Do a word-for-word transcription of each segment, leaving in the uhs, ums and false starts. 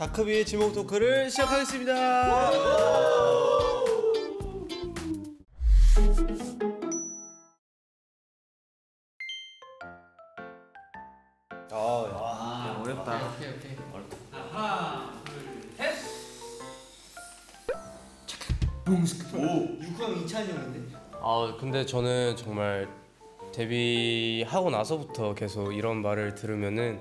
다크비의 지목 토크를 시작하겠습니다. 아, 와, 어렵다. 오케이, 오케이, 오케이. 어렵다. 하나, 둘, 셋. 오, 육강 이찬이었는데. 아, 근데 저는 정말 데뷔하고 나서부터 계속 이런 말을 들으면은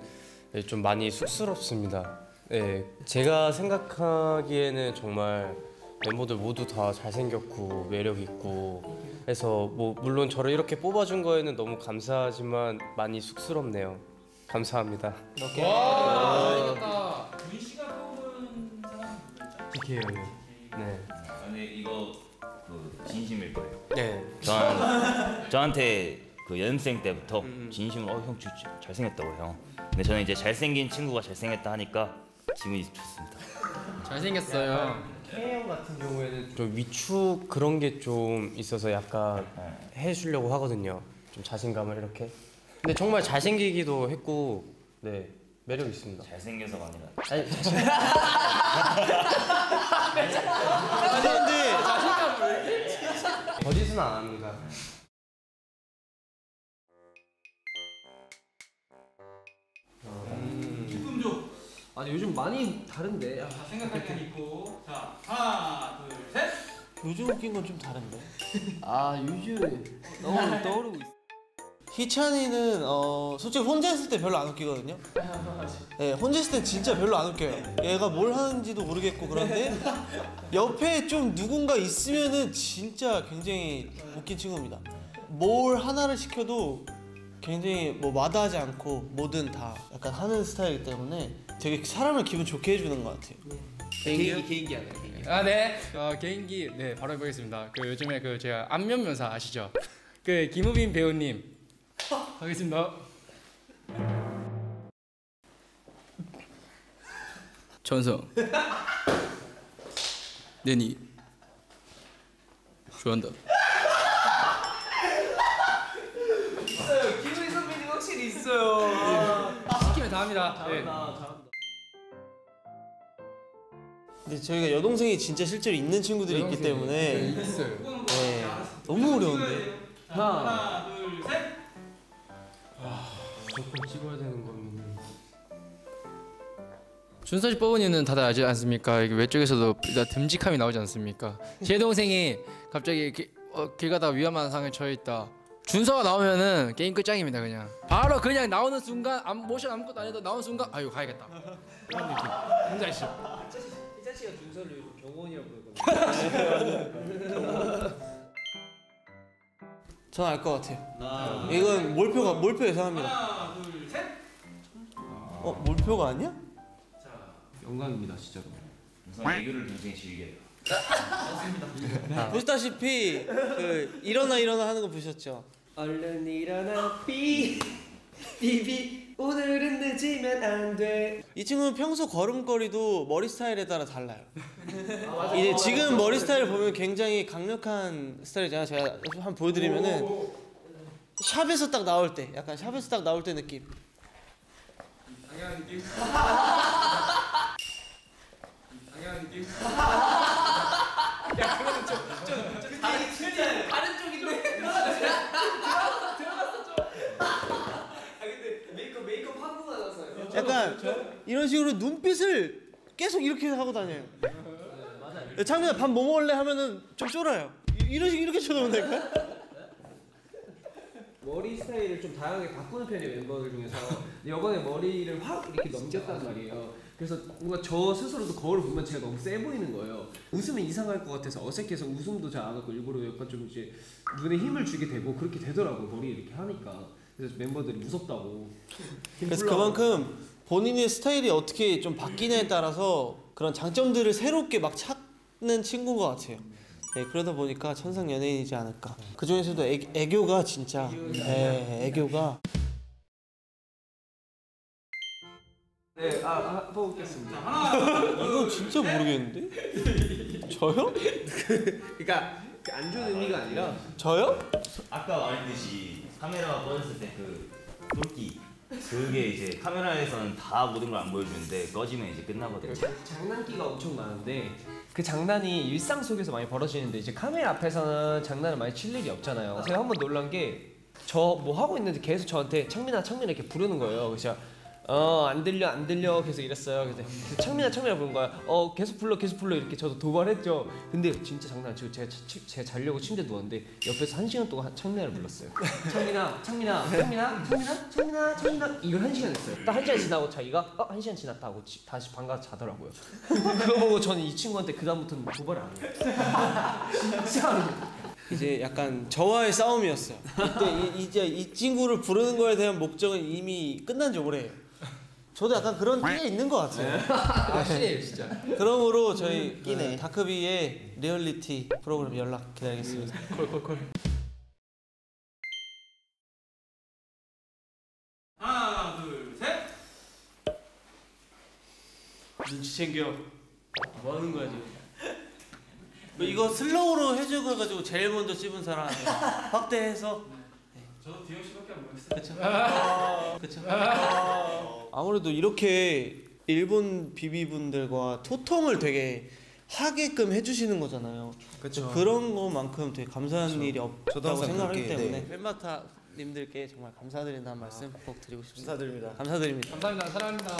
좀 많이 쑥스럽습니다. 네, 제가 생각하기에는 정말 멤버들 모두 다 잘생겼고 매력있고 해서 뭐 물론 저를 이렇게 뽑아준 거에는 너무 감사하지만 많이 쑥스럽네요. 감사합니다. 오케이. 와, 윤 씨가 뽑은 사람 지키예요. 네. 근데 이거 그 진심일 거예요. 네. 저한, 저한테 그 연습생 때부터 음. 진심으로 어, 형 잘생겼다고 해요. 근데 저는 이제 잘생긴 친구가 잘생겼다 하니까 기분이 좋습니다. 잘생겼어요. K형 같은 경우에는 좀 위축 그런 게 좀 있어서 약간 해주려고 하거든요. 좀 자신감을 이렇게. 근데 정말 잘생기기도 했고, 네, 매력 있습니다. 잘생겨서가 아니라. 아니, 자신감. 아니 근데 자신감을 왜? 거짓은 안 합니다. 기쁨 좀. 아니 요즘 많이 다른데. 자, 생각할 게 있고. 자, 하나, 둘, 셋. 요즘 웃긴 건 좀 다른데. 아 요즘 너무 떠오르고 있어. 희찬이는 어 솔직히 혼자 있을 때 별로 안 웃기거든요. 네, 혼자 있을 때 진짜 별로 안 웃겨요. 얘가 뭘 하는지도 모르겠고. 그런데 옆에 좀 누군가 있으면은 진짜 굉장히 웃긴 친구입니다. 뭘 하나를 시켜도 굉장히 뭐 마다하지 않고 뭐든 다 약간 하는 스타일이기 때문에 되게 사람을 기분 좋게 해주는 것 같아요. 개인기, 개인기 하나요? 개인기. 아, 네. 어, 개인기 네 바로 해보겠습니다. 그 요즘에 그 제가 안면면사 아시죠? 그 김우빈 배우님. 하겠습니다. 전성. 내니 좋아한다. 있어요. 김우빈 선배님 확실히 있어요. 시키면 다 합니다. 잘한다. 네. 잘한다. 근데 저희가 여동생이 진짜 실제로 있는 친구들이 있기 때문에 있어요. 네. 너무 어려운데. 하나, 하나 둘, 셋. 조금 찍어야 되는 거면 준서 씨 뽑은 이유는 다들 알지 않습니까? 외쪽에서도 일단 듬직함이 나오지 않습니까? 제 동생이 갑자기 기, 어, 길 가다가 위험한 상황에 처해 있다. 준서가 나오면은 게임 끝장입니다. 그냥 바로 그냥 나오는 순간 암, 모션 아무것도 안 해도 나오는 순간 아유 가야겠다 그런 느낌. 뭔지 아시죠? 희찬 씨가 준서를 요즘 경호원이라고 그러거든요. 전 알 것 같아요. 하나, 둘, 이건 몰표가 몰표 예상합니다. 하나, 둘, 셋. 어, 몰표가 아니야? 자, 영광입니다, 진짜로. 항상 애교를 굉장히 즐겨요. 맞습니다. 보시다시피 그 일어나 일어나 하는 거 보셨죠? 얼른 일어나 삐 비비 오늘은 늦으면 안 돼. 이 친구는 평소 걸음걸이도 머리 스타일에 따라 달라요. 아, 이제 지금 머리 스타일을 보면 굉장히 강력한 스타일이잖아요. 제가 한번 보여드리면은 샵에서 딱 나올 때 약간 샵에서 딱 나올 때 느낌. 당연한 느낌. 당연한 느낌. 야 그건 좀좀 다른 진짜 다른 쪽인데 들어갔어 들어갔어 좀. 메이크업 하고 나서요. 약간 이런 식으로 눈빛을 계속 이렇게 하고 다녀요. 창민아 밥 뭐 먹을래 하면은 좀 쫄아요. 이런 식으로 이렇게 쳐다본다니까요? 머리 스타일을 좀 다양하게 바꾸는 편이에요. 멤버들 중에서 이번에 머리를 확 이렇게 넘겼단 말이에요. 그래서 뭔가 저 스스로도 거울 보면 제가 너무 쎄 보이는 거예요. 웃으면 이상할 것 같아서 어색해서 웃음도 잘 안 하고 일부러 약간 좀 이제 눈에 힘을 주게 되고 그렇게 되더라고요. 머리 이렇게 하니까. 그래서 멤버들이 무섭다고. 그래서 그만큼 본인의 스타일이 어떻게 좀 바뀌냐에 따라서 그런 장점들을 새롭게 막 찾는 친구인 것 같아요. 네, 그러다 보니까 천상 연예인이지 않을까. 그 중에서도 애, 애교가 진짜 네, 애교가. 네, 아, 뽑겠습니다. 이거 진짜 모르겠는데? 저요? 그러니까 안 좋은 의미가 아니라 저요? 아까 말했듯이 카메라가 꺼졌을 때 그 돌기 그게 이제 카메라에서는 다 모든 걸 안 보여주는데 꺼지면 이제 끝나거든요. 장난기가 엄청 많은데 그 장난이 일상 속에서 많이 벌어지는데 이제 카메라 앞에서는 장난을 많이 칠 일이 없잖아요. 제가 한번 놀란 게 저 뭐 하고 있는데 계속 저한테 창민아 창민아 이렇게 부르는 거예요. 그래서 어, 안 들려 안 들려 계속 이랬어요. 그래서 창민아 창민아 부른 거야. 어, 계속 불러 계속 불러 이렇게 저도 도발했죠. 근데 진짜 장난 안 치고 제가, 제가 자려고 침대에 누웠는데 옆에서 한 시간 동안 창민아를 불렀어요. 창민아 창민아 창민아 창민아 창민아 창민아 이걸 한 시간 했어요. 딱 한 시간 지나고 자기가 어, 한 시간 지났다 하고 지, 다시 방 가서 자더라고요. 그거 보고 저는 이 친구한테 그 다음부터는 도발을 안 해요. 진짜. 이제 약간 저와의 싸움이었어요. 이때 이, 이제 이 친구를 부르는 거에 대한 목적은 이미 끝난 지 오래예요. 저도 약간 그런 끼가 있는 것 같아요. 아시네요 진짜. 그러므로 저희 끼네. 다크비의 리얼리티 프로그램 연락 기다리겠습니다. 콜콜콜. 하나 둘 셋. 눈치 챙겨. 뭐 하는 거야 지금? 이거 슬로우로 해주고 해가지고 제일 먼저 씹은 사람 확대해서. 네. 저도 디영 씨밖에 안 보였어요. 그쵸? 그쵸? 아무래도 이렇게 일본 비비분들과 소통을 되게 하게끔 해주시는 거잖아요. 그쵸. 그런 것만큼 되게 감사한 그쵸. 일이 없다고 생각하기 때문에 팬마타 네. 님들께 정말 감사드린다는 아, 말씀 꼭 드리고 싶습니다. 감사드립니다. 감사드립니다. 감사합니다. 사랑합니다.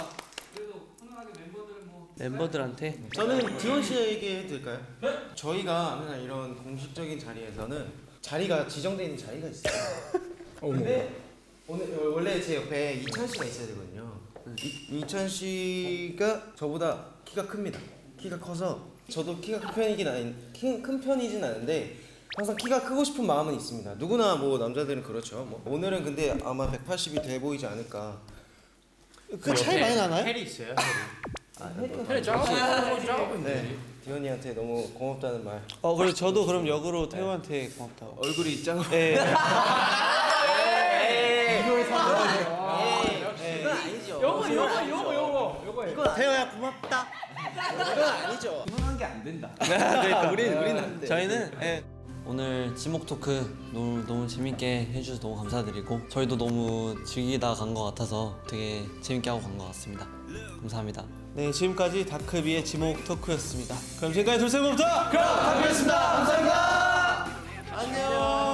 그래도 훈훈하게 멤버들 뭐 멤버들한테 저는 디원 씨에게 해드릴까요? 네? 저희가 항상 이런 공식적인 자리에서는 자리가 지정되어 있는 자리가 있어요. 근데 오늘 원래 제 옆에 이찬 씨가 있어야 되거든요. 이, 이찬 씨가 저보다 키가 큽니다. 키가 커서 저도 키가 큰 편이긴 아닌 키, 큰 편이진 않은데 항상 키가 크고 싶은 마음은 있습니다. 누구나 뭐 남자들은 그렇죠. 뭐 오늘은 근데 아마 백팔십이 돼 보이지 않을까. 그 차이 많이 나나요? 헬이 있어요. 헬이 작아보고 있네. 디원이한테 너무 고맙다는 말. 어 그리고 저도 그럼 역으로 태호한테 고맙다고. 얼굴이 있잖아. 네. 이거에 상관없어요. 역시. 이건 아니죠. 요거 요거 요거 요거 요거예요. 이건 태호야 고맙다. 이건 아니죠. 이만한 게 안 된다. 그러니까 우리는 우리는 안 돼. 저희는. 오늘 지목 토크 너무, 너무 재밌게 해주셔서 너무 감사드리고 저희도 너무 즐기다 간 것 같아서 되게 재밌게 하고 간 것 같습니다. 감사합니다. 네, 지금까지 다크비의 지목 토크였습니다. 그럼 지금까지 둘, 셋, 넷부터 다크비였습니다. 감사합니다. 안녕.